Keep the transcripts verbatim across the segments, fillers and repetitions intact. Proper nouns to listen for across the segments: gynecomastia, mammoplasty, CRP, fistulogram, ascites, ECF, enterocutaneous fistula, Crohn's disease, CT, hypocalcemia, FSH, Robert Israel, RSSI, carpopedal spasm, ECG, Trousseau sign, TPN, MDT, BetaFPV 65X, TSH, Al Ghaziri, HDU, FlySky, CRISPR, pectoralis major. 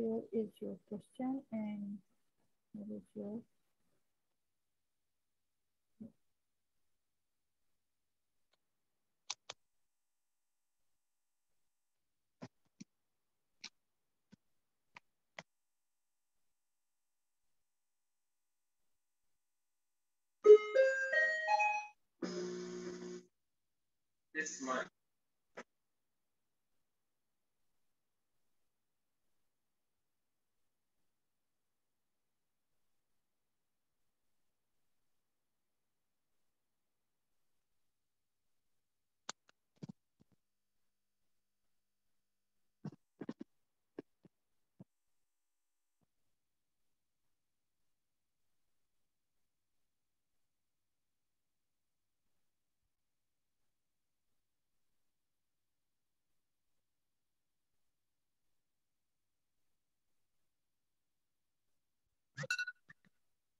here is your question and what is your this month.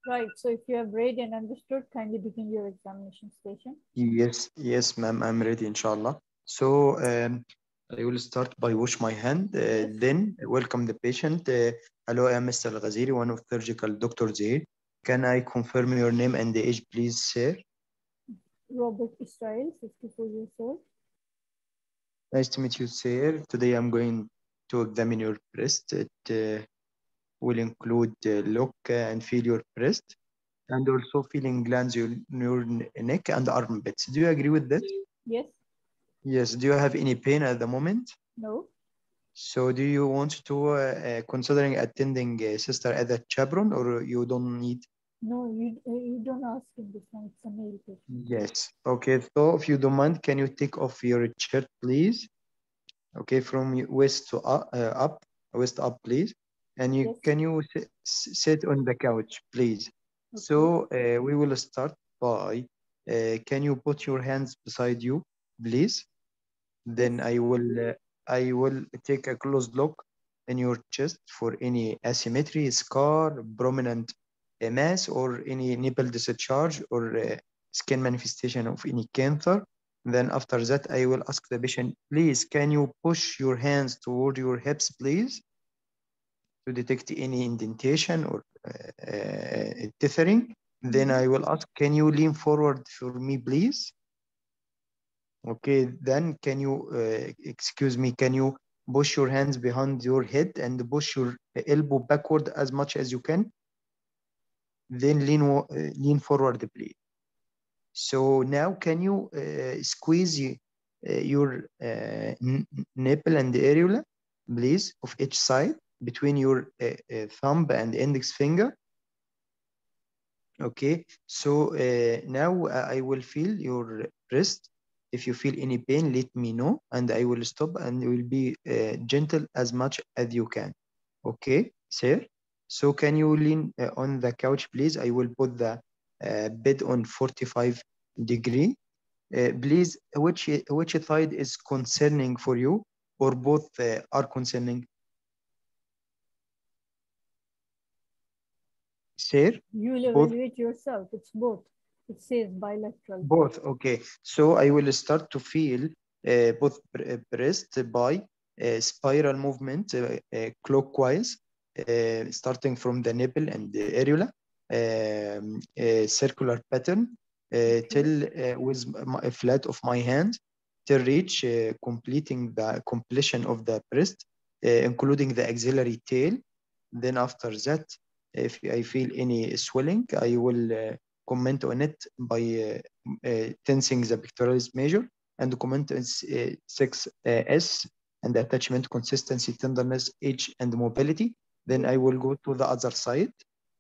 Right. So if you have read and understood, kindly begin your examination session. Yes, yes, ma'am. I'm ready, inshallah. So um, I will start by wash my hand. Uh, then welcome the patient. Uh, hello, I'm Mister Al Ghaziri, one of surgical doctors here. Can I confirm your name and the age, please, sir? Robert Israel, fifty-four years old. Nice to meet you, sir. Today I'm going to examine your breast. It, uh, will include uh, look uh, and feel your breast and also feeling glands in your, your neck and armpits. Do you agree with that? Yes. Yes. Do you have any pain at the moment? No. So do you want to uh, uh, considering attending uh, sister as a chaperone or you don't need? No, you, you don't ask him this one. It's a male patient. Yes. Okay. So if you don't mind, can you take off your shirt, please? Okay. From waist to up, uh, up waist up, please. And you, yes. Can you sit on the couch, please? Okay. So uh, we will start by, uh, can you put your hands beside you, please? Then I will, uh, I will take a close look in your chest for any asymmetry, scar, prominent mass, or any nipple discharge or uh, skin manifestation of any cancer. And then after that, I will ask the patient, please, can you push your hands toward your hips, please? To detect any indentation or uh, uh, tethering. Then I will ask, can you lean forward for me, please? Okay, then can you, uh, excuse me, can you push your hands behind your head and push your elbow backward as much as you can? Then lean, uh, lean forward, please. So now can you uh, squeeze uh, your uh, nipple and the areola, please, of each side? Between your uh, uh, thumb and index finger. Okay, so uh, now I will feel your wrist. If you feel any pain, let me know and I will stop and you will be uh, gentle as much as you can. Okay, sir. So can you lean uh, on the couch, please? I will put the uh, bed on forty-five degree. Uh, please, which, which side is concerning for you or both uh, are concerning? Sir? You will evaluate both. Yourself. It's both. It says bilateral. Both. Okay. So I will start to feel uh, both breast by uh, spiral movement uh, uh, clockwise, uh, starting from the nipple and the areola, um, uh, circular pattern uh, till uh, with a flat of my hand till reach uh, completing the completion of the breast, uh, including the axillary tail. Then after that. If I feel any swelling, I will uh, comment on it by uh, uh, tensing the pectoralis major and comment on uh, six S and attachment consistency, tenderness, age, and mobility. Then I will go to the other side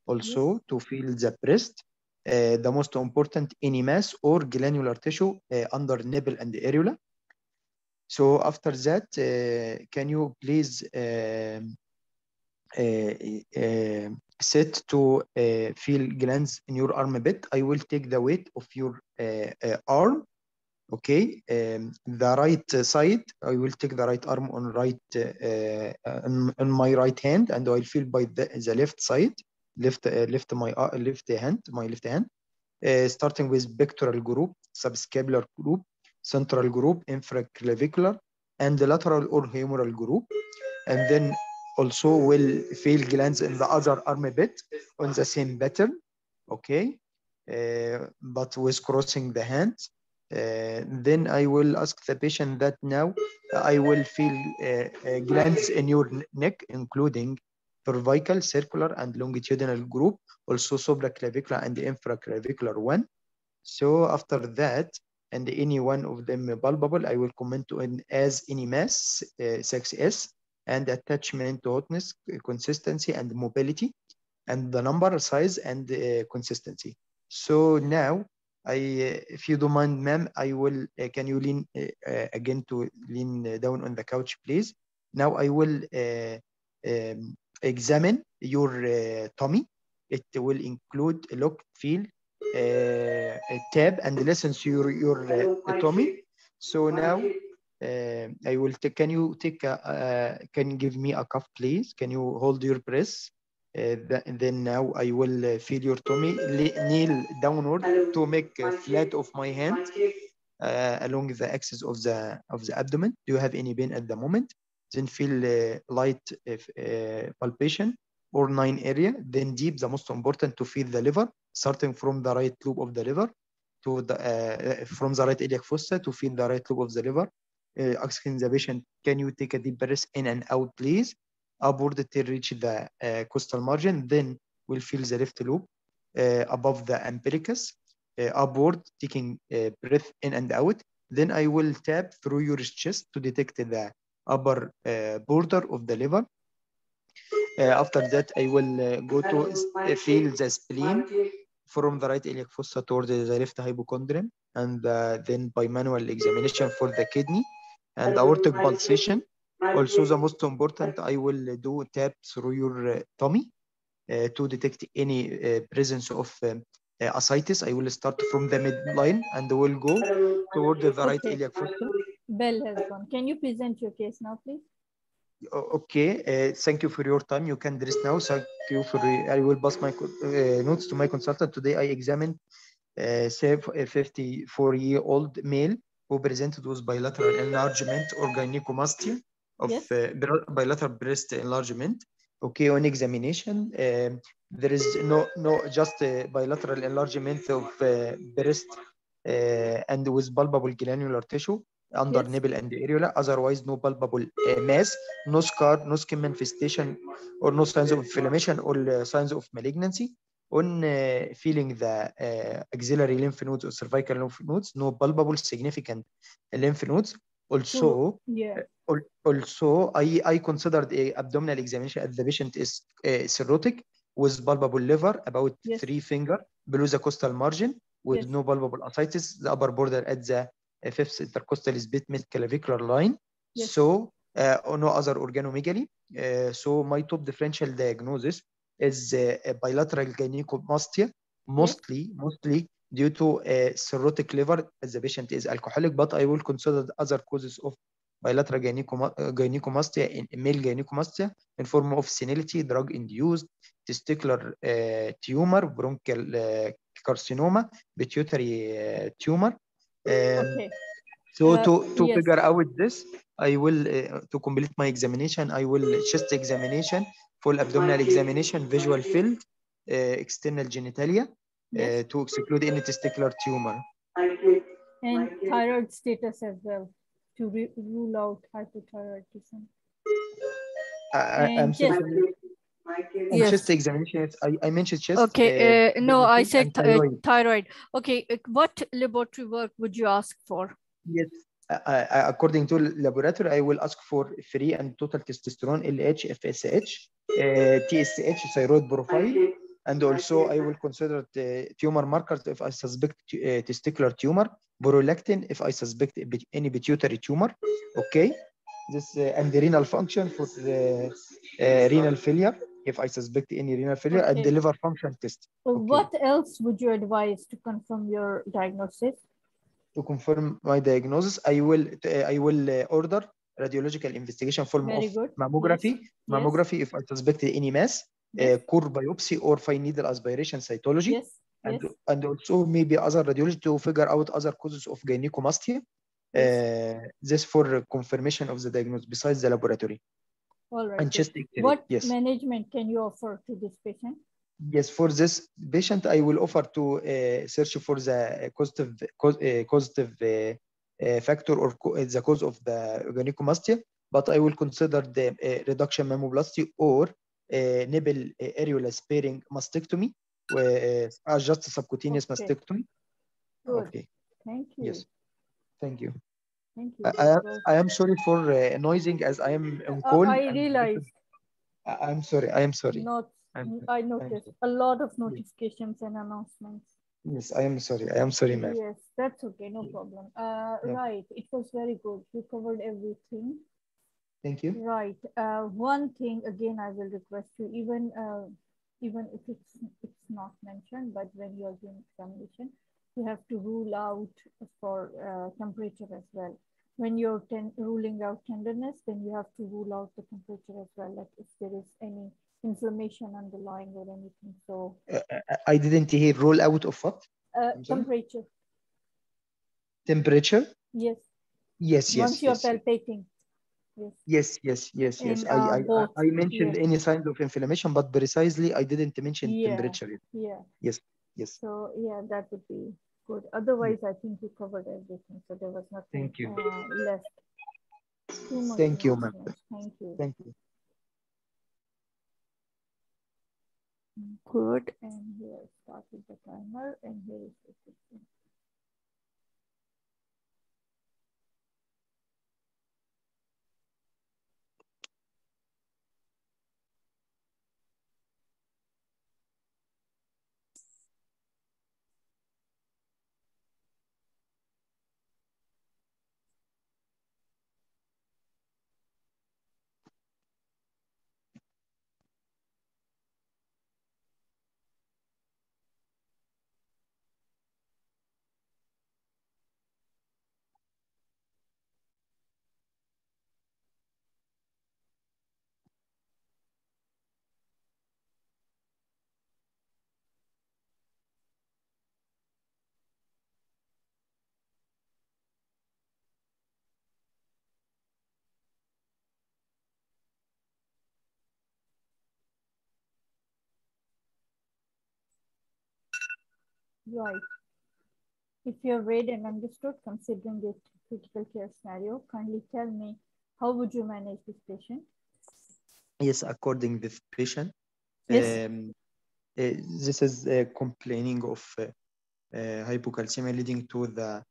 also yes. To feel the breast. Uh, the most important, any mass or glandular tissue uh, under nipple and areola. So after that, uh, can you please uh, uh, uh, set to uh, feel glands in your armpit. I will take the weight of your uh, uh, arm. Okay, um, the right side. I will take the right arm on right uh, on, on my right hand, and I'll feel by the, the left side, left uh, left my uh, left hand, my left hand, uh, starting with pectoral group, subscapular group, central group, infraclavicular, and the lateral or humeral group, and then also will fail glands in the other armpit on the same pattern, okay, uh, but with crossing the hands. Uh, then I will ask the patient that now I will feel uh, uh, glands in your neck, including cervical, circular, and longitudinal group, also supraclavicular and infraclavicular one. So after that, and any one of them palpable, I will comment on as any mass, uh, six S, and attachment to hotness, consistency, and mobility, and the number, size, and uh, consistency. So now, I, uh, if you don't mind, ma'am, I will, uh, can you lean uh, uh, again to lean down on the couch, please? Now I will uh, um, examine your uh, tummy. It will include look, feel, uh, tab, and listen to your, your uh, tummy. So now uh, I will take, can you take, a, uh, can you give me a cuff, please? Can you hold your breath? Uh, th then now I will uh, feel your tummy, kneel downward to make a flat of my hand uh, along the axis of the of the abdomen. Do you have any pain at the moment? Then feel uh, light uh, palpation or nine area. Then deep, the most important, to feel the liver, starting from the right lobe of the liver to the uh, from the right iliac fossa to feel the right lobe of the liver. Uh, asking the patient, can you take a deep breath in and out, please? Upward till reach the uh, costal margin, then we'll feel the left lobe uh, above the umbilicus, uh, upward, taking uh, breath in and out. Then I will tap through your chest to detect the upper uh, border of the liver. Uh, after that, I will uh, go to uh, feel the spleen from the right iliac fossa towards the left hypochondrium, and uh, then by manual examination for the kidney and aortic pulsation. Also, the most important, I will do tap through your uh, tummy uh, to detect any uh, presence of um, uh, ascites. I will start from the midline and will go toward the right okay. iliac fossa. Bell has gone. Can you present your case now, please? Okay. Uh, thank you for your time. You can dress now. Thank you for. I will pass my uh, notes to my consultant. Today, I examined uh, a fifty-four-year-old male who presented with bilateral enlargement or gynecomastia. Of yes. uh, bilateral breast enlargement. Okay, on examination, uh, there is no no just uh, bilateral enlargement of uh, breast uh, and with palpable granular tissue under yes. nipple and areola. Otherwise, no palpable uh, mass, no scar, no skin manifestation, or no signs of inflammation or uh, signs of malignancy. On uh, feeling the uh, axillary lymph nodes or cervical lymph nodes, no palpable significant lymph nodes. Also, yeah. uh, also I, I considered a abdominal examination as the patient is uh, cirrhotic with palpable liver, about yes. three finger below the costal margin with yes. no palpable ascites, the upper border at the uh, fifth intercostal is bit midclavicular line. Yes. So, uh, no other organomegaly. Uh, so, my top differential diagnosis is uh, a bilateral gynecomastia, mostly, yes. mostly. due to a cirrhotic liver, as the patient is alcoholic, but I will consider other causes of bilateral gynecomastia in male gynecomastia in form of senility, drug-induced, testicular uh, tumor, bronchial uh, carcinoma, pituitary uh, tumor. Um, okay. So uh, to, to yes. figure out this, I will, uh, to complete my examination, I will chest examination, full abdominal examination, visual field, uh, external genitalia, Yes. Uh, to exclude any testicular tumor. And thyroid status as well, to rule out hypothyroidism. I, I'm chest, yes. chest examination. I, I mentioned chest. Okay, uh, uh, no, I said thyroid. thyroid. Okay, what laboratory work would you ask for? Yes, I, I, according to laboratory, I will ask for free and total testosterone, L H, F S H, uh, T S H, thyroid profile. And also, I will consider the tumor markers if I suspect uh, testicular tumor, prolactin if I suspect any pituitary tumor. Okay, this uh, and the renal function for the uh, renal failure if I suspect any renal failure, okay. and the liver function test. So okay. What else would you advise to confirm your diagnosis? To confirm my diagnosis, I will uh, I will uh, order radiological investigation form Very of good. mammography. Yes. Mammography yes. if I suspect any mass. Uh, core biopsy or fine needle aspiration cytology, yes, and, yes. and also maybe other radiology to figure out other causes of gynecomastia. Uh, this for confirmation of the diagnosis besides the laboratory. All right. And just what yes. management can you offer to this patient? Yes, for this patient, I will offer to uh, search for the causative, cause, uh, causative uh, uh, factor or co the cause of the gynecomastia, but I will consider the uh, reduction mammoplasty or uh, nipple uh, areola sparing mastectomy, uh, just subcutaneous okay. mastectomy. Good. Okay. Thank you. Yes. Thank you. Thank you. I, I am sorry for uh, noising as I am on call. Uh, I realize. I'm sorry. I am sorry. Not, I'm, I noticed a lot of notifications yes. and announcements. Yes, I am sorry. I am sorry, ma'am. Yes, that's okay. No problem. Uh, yeah. Right. It was very good. You covered everything. Thank you. Right. Uh, one thing, again, I will request you, even uh, even if it's, it's not mentioned, but when you are doing examination, you have to rule out for uh, temperature as well. When you're ten ruling out tenderness, then you have to rule out the temperature as well, like if there is any inflammation underlying or anything. So uh, I didn't hear rule out of what? Uh, temperature. Temperature? Yes. Yes, yes. Once you're yes, palpating. Yes. Yes, yes, yes, yes. And, I, uh, I, I mentioned yes. any signs of inflammation, but precisely I didn't mention yeah. temperature. Yeah. Yes. Yes. So yeah, that would be good. Otherwise, yes. I think we covered everything. So there was nothing Thank you. Uh, left. Too much Thank you, ma'am. Thank you. Thank you. Good. And here I started the timer, and here is the system. Right. If you have read and understood, considering this critical care scenario, kindly tell me, how would you manage this patient? Yes, according to this patient, yes. um, uh, this is uh, complaining of uh, uh, hypocalcemia leading to the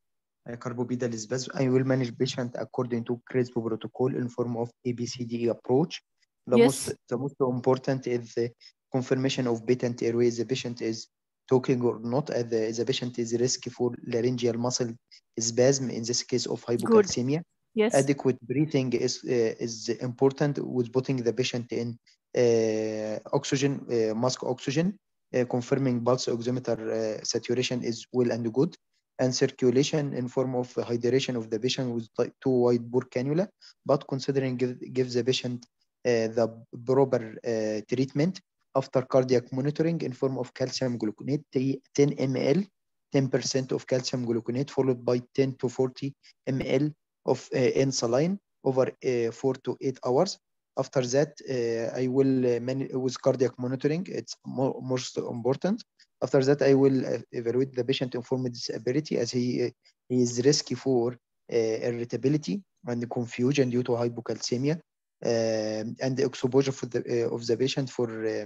uh, carbopetal spasm. I will manage patient according to CRISPR protocol in form of A B C D E approach. The, yes. most, the most important is the confirmation of patent airways. The patient is talking or not, uh, the, the patient is risky for laryngeal muscle spasm in this case of hypocalcemia. Yes. Adequate breathing is uh, is important with putting the patient in uh, oxygen, uh, mask oxygen, uh, confirming pulse oximeter uh, saturation is well and good, and circulation in form of hydration of the patient with type two wide bore cannula, but considering give, give the patient uh, the proper uh, treatment after cardiac monitoring in form of calcium gluconate, ten milliliters, ten percent of calcium gluconate, followed by ten to forty milliliters of uh, insulin over uh, four to eight hours. After that, uh, I will, uh, man with cardiac monitoring, it's more, most important. After that, I will uh, evaluate the patient informed disability as he, uh, he is risky for uh, irritability and confusion due to hypocalcemia. Uh, and the exposure for the, uh, of the patient for uh, uh,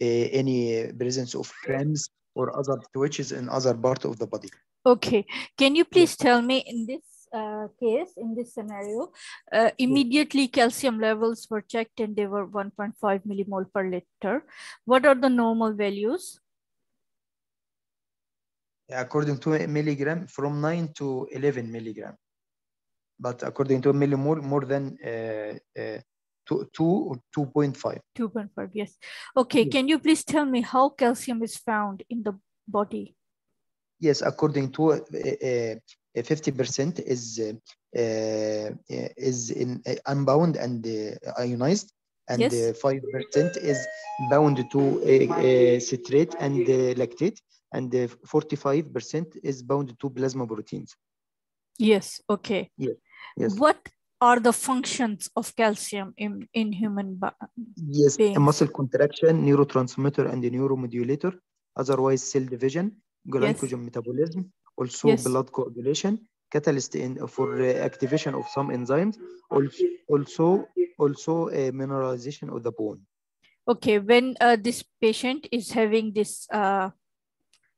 any presence of cramps or other twitches in other part of the body. Okay. Can you please yes. tell me in this uh, case, in this scenario, uh, immediately calcium levels were checked and they were one point five millimole per liter. What are the normal values? According to milligram, from nine to eleven milligram. But according to millimole, more than uh, uh, two, two or two point five. two point five, yes. Okay, yes. Can you please tell me how calcium is found in the body? Yes, according to fifty percent uh, uh, is uh, uh, is in uh, unbound and uh, ionized, and yes. uh, five percent is bound to uh, uh, citrate and uh, lactate, and forty-five percent is bound to plasma proteins. Yes, okay. Yes. Yes. What are the functions of calcium in, in human yes, beings? Yes, muscle contraction, neurotransmitter and neuromodulator, otherwise cell division, glycogen yes. metabolism, also yes. blood coagulation, catalyst in, for uh, activation of some enzymes, also, also, also a mineralization of the bone. Okay, when uh, this patient is having this uh,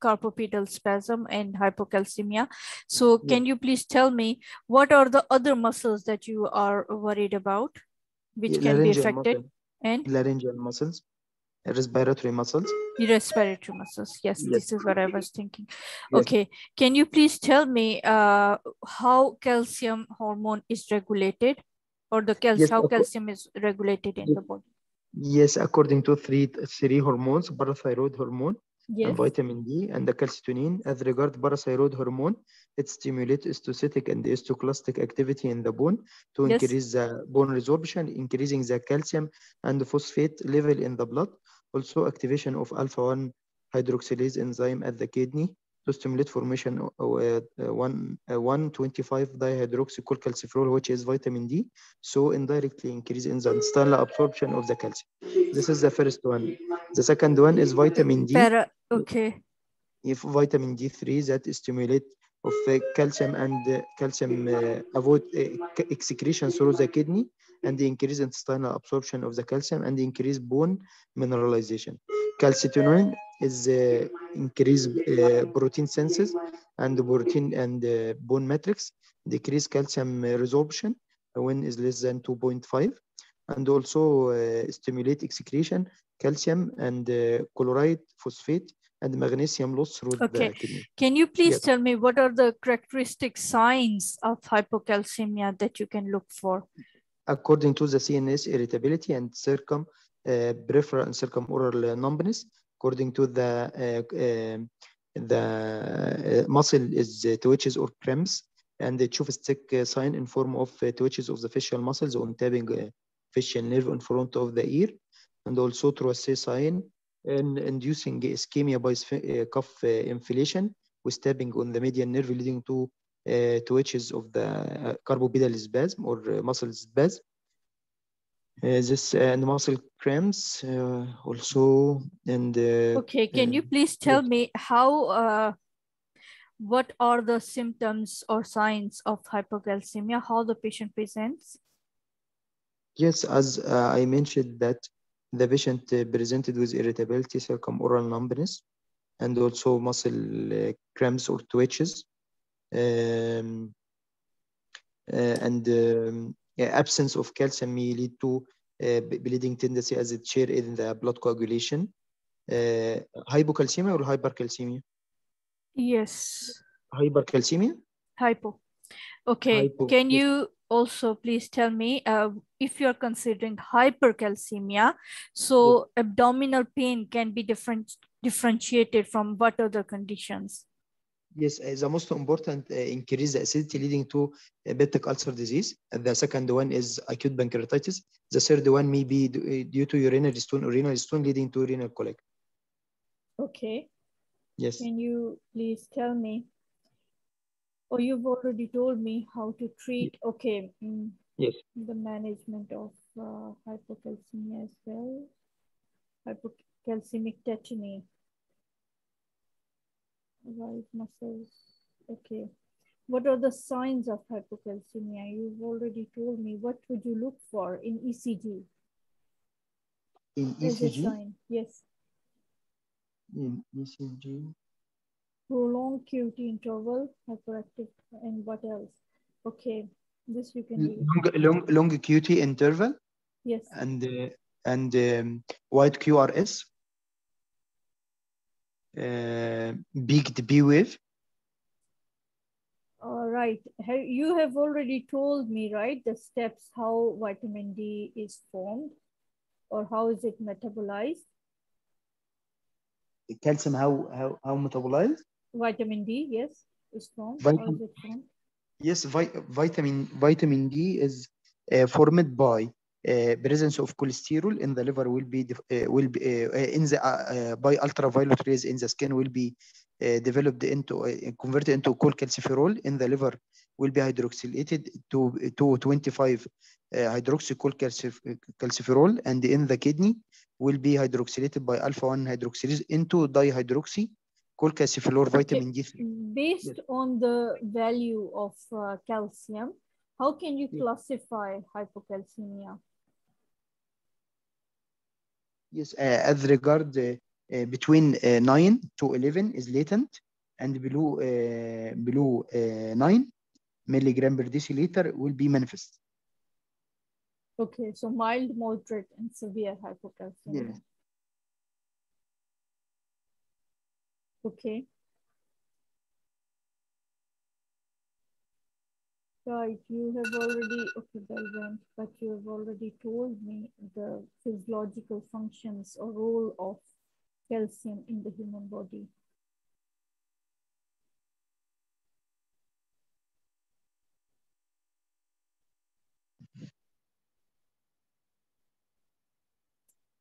carpopedal spasm and hypocalcemia, so can yeah. you please tell me what are the other muscles that you are worried about, which yeah, can be affected? Muscle. And laryngeal muscles, respiratory muscles. Respiratory muscles, yes, yes, this is what I was thinking. Yes. Okay, can you please tell me uh, how calcium hormone is regulated, or the cal yes, how calcium is regulated in yes. the body? Yes, according to three, three hormones, parathyroid hormone, yes. and vitamin D, and the calcitonin. As regards parathyroid hormone, it stimulates histiocytic and histoclastic activity in the bone to yes. increase the bone resorption, increasing the calcium and the phosphate level in the blood. Also, activation of alpha one hydroxylase enzyme at the kidney to stimulate formation of uh, uh, one, uh, one twenty-five dihydroxycholecalciferol, which is vitamin D, so indirectly increase in the standard absorption of the calcium. This is the first one. The second one is vitamin D. Para, okay. If vitamin D three that stimulate of uh, calcium and uh, calcium uh, avoid uh, excretion through the kidney and the increase in standard absorption of the calcium and the increase bone mineralization. Calcitonin is uh, increase uh, protein senses and the protein and uh, bone matrix, decrease calcium resorption when is less than two point five, and also uh, stimulate excretion, calcium and uh, chloride, phosphate, and magnesium loss through okay. the kidney. Can you please yes. tell me what are the characteristic signs of hypocalcemia that you can look for? According to the C N S irritability and circum uh, peripheral and circumoral numbness. According to the uh, uh, the muscle is uh, twitches or cramps, and the chopstick uh, sign in form of uh, twitches of the facial muscles on tapping uh, facial nerve in front of the ear, and also Trousseau sign in inducing ischemia by uh, cuff uh, inflation with tapping on the median nerve, leading to uh, twitches of the uh, carpopedal spasm or uh, muscle spasm. Uh, this uh, and muscle cramps uh, also and uh, okay can uh, you please tell yes. me how uh, what are the symptoms or signs of hypocalcemia, how the patient presents? Yes, as uh, I mentioned that the patient uh, presented with irritability, circumoral numbness, and also muscle uh, cramps or twitches, um, uh, and um, yeah, absence of calcium may lead to uh, bleeding tendency, as it share in the blood coagulation. Uh, hypocalcemia or hypercalcemia? Yes. Hypercalcemia? Hypo. Okay. Hypo. Can you also please tell me uh, if you're considering hypercalcemia, so yes. abdominal pain can be different, differentiated from what other conditions? Yes, the most important uh, increase the acidity leading to uh, peptic ulcer disease. The second one is acute pancreatitis. The third one may be due to urinary stone, urinary stone leading to renal colic. Okay. Yes. Can you please tell me? Oh, you've already told me how to treat. Okay. Mm. Yes. The management of uh, hypocalcemia as well. Hypocalcemic tetany. Right muscles. Okay. What are the signs of hypocalcemia? You've already told me. What would you look for in E C G? In E C G? Sign. Yes. In E C G? Prolonged Q T interval, hyperactive, and what else? Okay. This you can do. Long, long, long Q T interval? Yes. And, uh, and um, wide Q R S? Uh, big B wave. All right. You have already told me, right, the steps how vitamin D is formed or how is it metabolized? Calcium, how, how, how metabolized? Vitamin D, yes, is formed. Vitamin, is it formed? Yes, vi vitamin, vitamin D is uh, formed by uh, presence of cholesterol in the liver will be uh, will be uh, in the uh, uh, by ultraviolet rays in the skin will be uh, developed into uh, converted into cholecalciferol in the liver, will be hydroxylated to to twenty-five uh, hydroxycholecalciferol, and in the kidney will be hydroxylated by alpha one hydroxylase into dihydroxy cholecalciferol vitamin D three. Based on the value of uh, calcium, how can you classify hypocalcemia? Yes, uh, as regard uh, uh, between uh, nine to eleven is latent, and below uh, below uh, nine milligram per deciliter will be manifest. Okay, so mild, moderate, and severe hypocalcemia. Yes. Okay. Right, you have already, okay, I went, but you have already told me the physiological functions or role of calcium in the human body.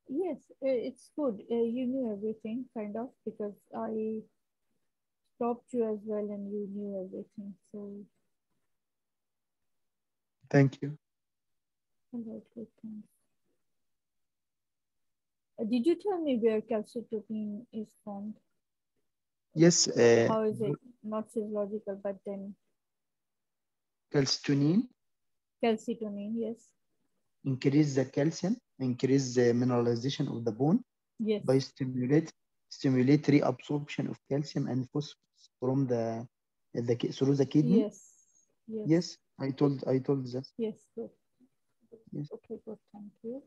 Yes, it's good. Uh, you knew everything, kind of, because I stopped you as well and you knew everything. So. Thank you. All right, good, thanks. Uh, did you tell me where calcitropin is formed? Yes. Uh, How is it? Not physiological, but then. Calcitonin? Calcitonin, yes. Increase the calcium, increase the mineralization of the bone, yes, by stimulate stimulate reabsorption of calcium and phosphorus from the, the through the kidney. Yes. Yes. Yes. I told I told that. Yes, good. Yes. Okay, good, thank you.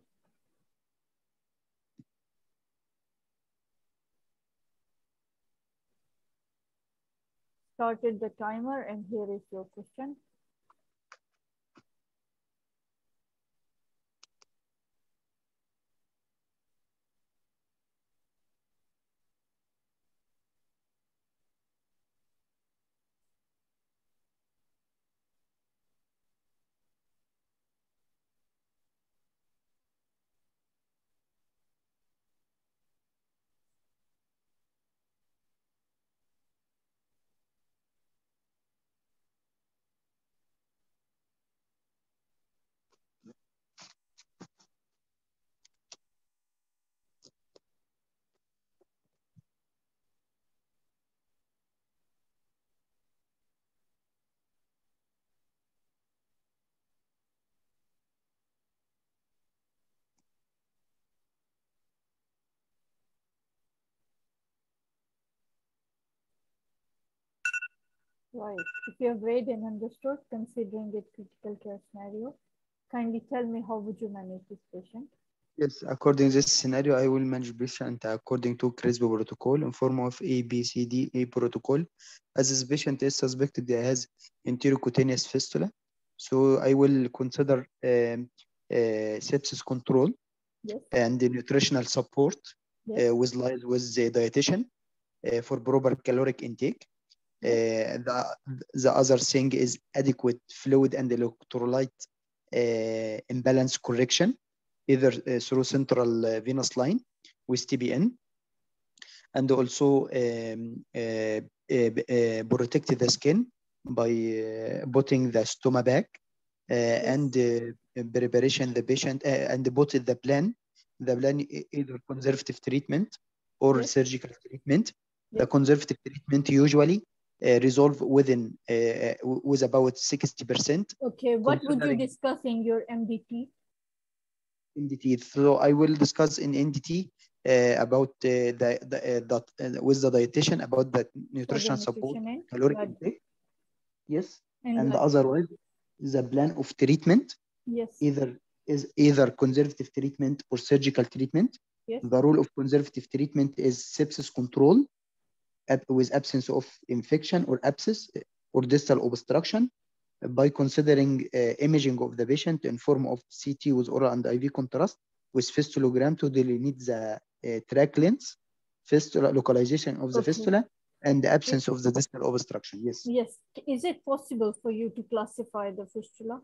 Started the timer and here is your question. Right. If you have read and understood, considering the critical care scenario, kindly tell me how would you manage this patient? Yes, according to this scenario, I will manage patient according to CRISPR protocol in form of A B C D A protocol. As this patient is suspected he has enterocutaneous fistula, so I will consider um, uh, sepsis control, yes, and the nutritional support, yes, uh, with with the dietitian uh, for proper caloric intake. Uh, the, the other thing is adequate fluid and electrolyte uh, imbalance correction, either uh, through central uh, venous line with T B N, and also um, uh, uh, uh, protect the skin by uh, putting the stoma back, uh, and uh, preparation the patient, uh, and put the plan, the plan either conservative treatment or, yes, surgical treatment. The conservative treatment usually Uh, resolve within uh, with about sixty percent. Okay, what would you discuss in your M D T? M D T. So I will discuss in M D T uh, about uh, the, the, uh, that, uh, with the dietitian about the nutritional the support, caloric intake. Yes, and, and otherwise the plan of treatment. Yes, either is either conservative treatment or surgical treatment. Yes. The role of conservative treatment is sepsis control with absence of infection or abscess or distal obstruction by considering uh, imaging of the patient in form of C T with oral and I V contrast with fistulogram to delineate the uh, track lengths, fistula localization of the, okay, fistula, and the absence of the distal obstruction. Yes. Yes. Is it possible for you to classify the fistula?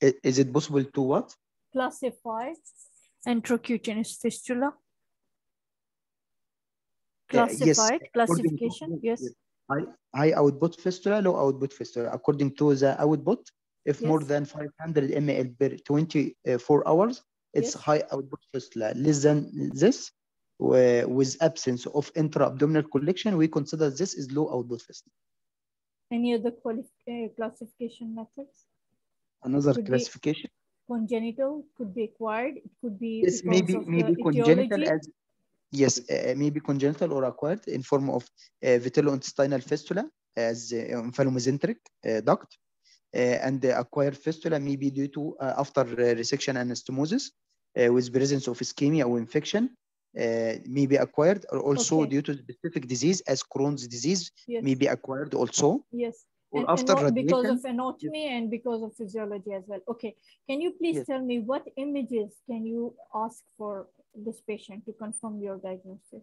Is it possible to what? Classify intracutaneous fistula. Classified, yes. Classification, to, yes. High, high output fistula, low output fistula. According to the output, if yes. more than five hundred milliliters per twenty-four hours, it's yes. high output fistula. Less than this, with absence of intra-abdominal collection, we consider this is low output fistula. Any other classification methods? Another classification? Congenital, could be acquired, it could be yes, maybe maybe congenital etiology. as yes, uh, maybe congenital or acquired in form of uh, vitellointestinal fistula as uh, infamocentric uh, duct, uh, and the acquired fistula maybe due to uh, after uh, resection and anastomosis uh, with presence of ischemia or infection, uh, maybe acquired, or also okay. due to specific disease as Crohn's disease, yes. maybe acquired also. Yes. And, after and because of anatomy yes. and because of physiology as well. Okay, can you please yes. tell me what images can you ask for this patient to confirm your diagnosis?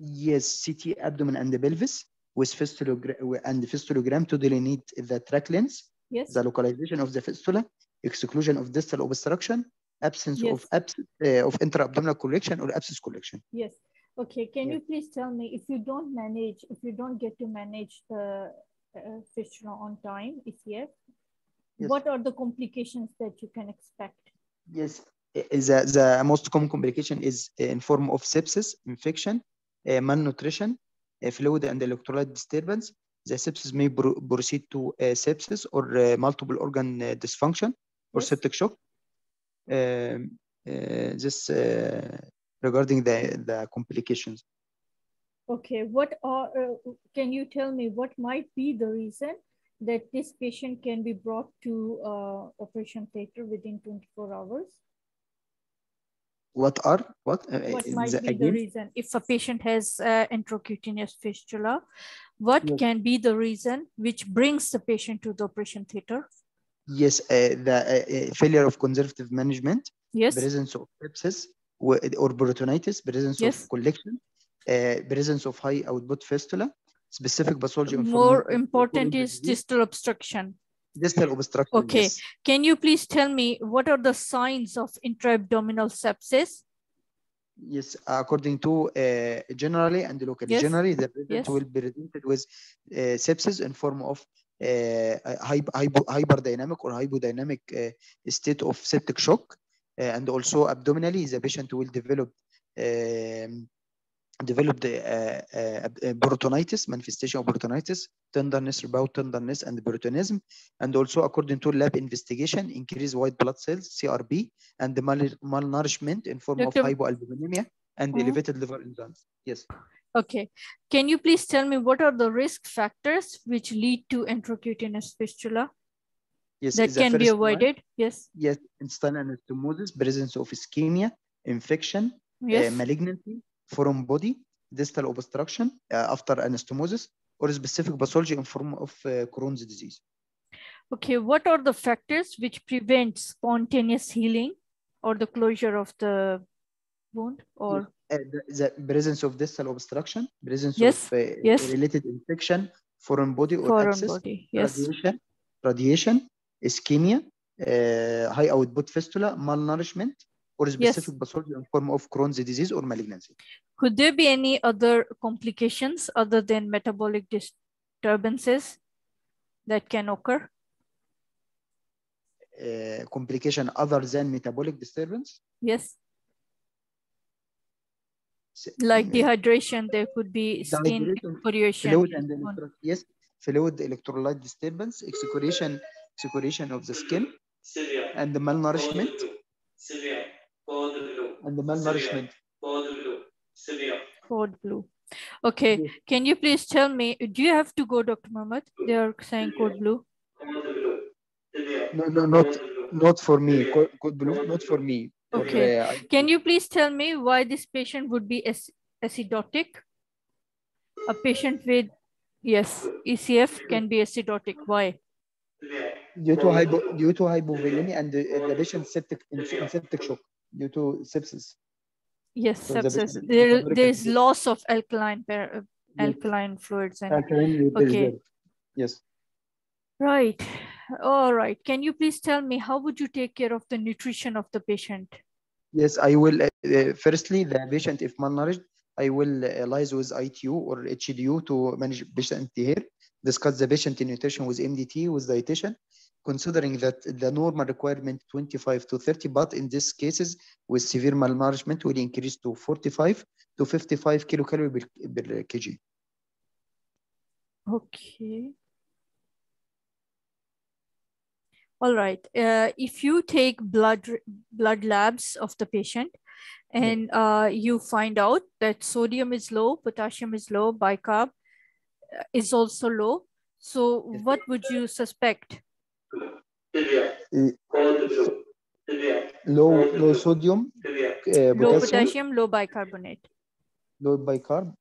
Yes, C T abdomen and the pelvis with fistulogram and the fistulogram to delineate the tract length, yes. the localization of the fistula, exclusion of distal obstruction, absence yes. of abs uh, of intra-abdominal collection or abscess collection. Yes. Okay, can yes. you please tell me, if you don't manage, if you don't get to manage the Uh, fistula on time, E C F, yes. what are the complications that you can expect? Yes, the, the most common complication is in form of sepsis, infection, uh, malnutrition, uh, fluid and electrolyte disturbance. The sepsis may pro proceed to uh, sepsis or uh, multiple organ uh, dysfunction or yes. septic shock. Um, uh, this uh, regarding the, the complications. Okay, what are, uh, can you tell me what might be the reason that this patient can be brought to uh, operation theater within twenty-four hours? What are, what? Uh, what might the, be again? the reason? If a patient has uh, intracutaneous fistula, what yes. can be the reason which brings the patient to the operation theater? Yes, uh, the uh, failure of conservative management, yes. presence of sepsis or peritonitis, presence yes. of collection, Uh, presence of high output fistula, specific pathology. More important is distal obstruction. Distal obstruction. Okay. Yes. Can you please tell me what are the signs of intra-abdominal sepsis? Yes, according to uh, generally and locally. Yes. Generally, the patient yes. will be presented with uh, sepsis in form of uh, hypo hyperdynamic or hypodynamic uh, state of septic shock, uh, and also abdominally, the patient will develop. Um, developed the uh, uh, peritonitis, manifestation of peritonitis, tenderness, rebound tenderness, and peritonism. And also, according to lab investigation, increased white blood cells, C R P, and the mal malnourishment in form Doctor of hypoalbuminemia and mm-hmm. elevated liver enzymes. Yes. Okay. Can you please tell me what are the risk factors which lead to intracutaneous fistula? Yes. That can be avoided. One. Yes. Yes. Intestinal anastomosis, presence of ischemia, infection, yes. uh, malignancy, foreign body, distal obstruction uh, after anastomosis, or specific pathology in form of uh, Crohn's disease. Okay, what are the factors which prevent spontaneous healing or the closure of the wound? Or uh, the, the presence of distal obstruction, presence yes. of uh, yes. related infection, foreign body or foreign abscess, body. Yes. radiation, radiation, ischemia, uh, high output fistula, malnourishment, or specific yes. pathology in form of Crohn's disease or malignancy. Could there be any other complications other than metabolic disturbances that can occur? Uh, complication other than metabolic disturbance? Yes. Like dehydration, there could be skin excoriation. Fluid and electro yes, fluid electrolyte disturbance, excoriation, excoriation of the skin, and the malnourishment. And the malnourishment. Code blue. Code blue. Okay. Yes. Can you please tell me, do you have to go, Doctor Mohammed? They are saying code blue. No, no, not, not for me. Code, code blue, not for me. Okay. Or, uh, can you please tell me why this patient would be acidotic? A patient with, yes, E C F can be acidotic. Why? Due to hypo, due to hypovolemia and the, the patient's septic, septic shock. Due to sepsis. Yes, so sepsis. The, there, the there is loss of alkaline pair, alkaline yes. fluids. And, alkaline okay. Yes. Right. All right. Can you please tell me, how would you take care of the nutrition of the patient? Yes, I will. Uh, firstly, the patient, if malnourished, I will liaise with I T U or H D U to manage patient here, discuss the patient nutrition with M D T, with dietitian, considering that the normal requirement twenty-five to thirty, but in these cases with severe malnourishment will increase to forty-five to fifty-five kilocalorie per, per kg. Okay. All right. Uh, if you take blood blood labs of the patient, and uh, you find out that sodium is low, potassium is low, bicarb is also low, so what would you suspect? Low, low sodium, uh, potassium, low potassium, low bicarbonate. Low bicarb.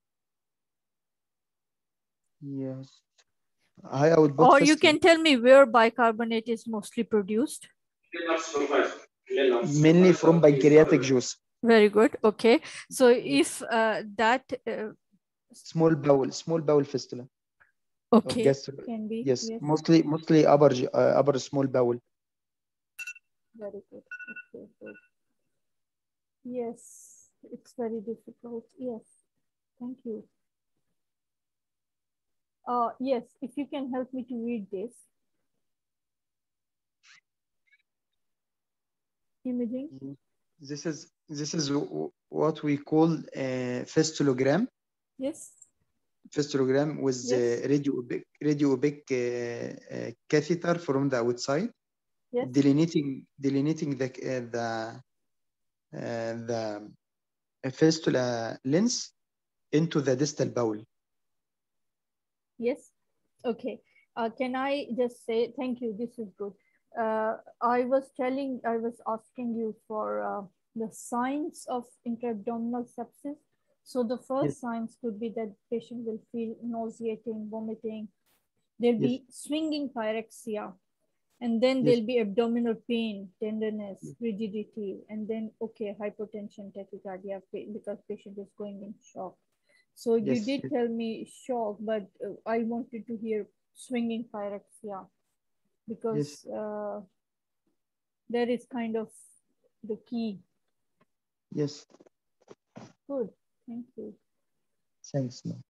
Yes. I, I would or you can tell me where bicarbonate is mostly produced. Mainly from pancreatic juice. Very good. Okay. So if uh, that... Uh, small bowel, small bowel fistula. Okay. Can be, yes. yes. Mostly, mostly upper, uh, upper small bowel. Very good. Okay, good. Yes. It's very difficult. Yes. Thank you. Uh, yes. If you can help me to read this. Imaging. Mm-hmm. This is this is what we call a fistulogram. Yes. Fistulogram with yes. the radio oblique, radio oblique uh, uh, catheter from the outside. Yes. Delineating delineating the uh, the uh, the fistula lens into the distal bowel. Yes. Okay. Uh, can I just say thank you? This is good. Uh, I was telling, I was asking you for uh, the signs of intra-abdominal sepsis. So the first yes. signs could be that patient will feel nauseating, vomiting. There'll yes. be swinging pyrexia, and then yes. there'll be abdominal pain, tenderness, yes. rigidity, and then, okay, hypotension, tachycardia, because patient is going in shock. So yes. you did tell me shock, but uh, I wanted to hear swinging pyrexia, because yes. uh, that is kind of the key. Yes. Good. Thank you. Thanks, ma'am.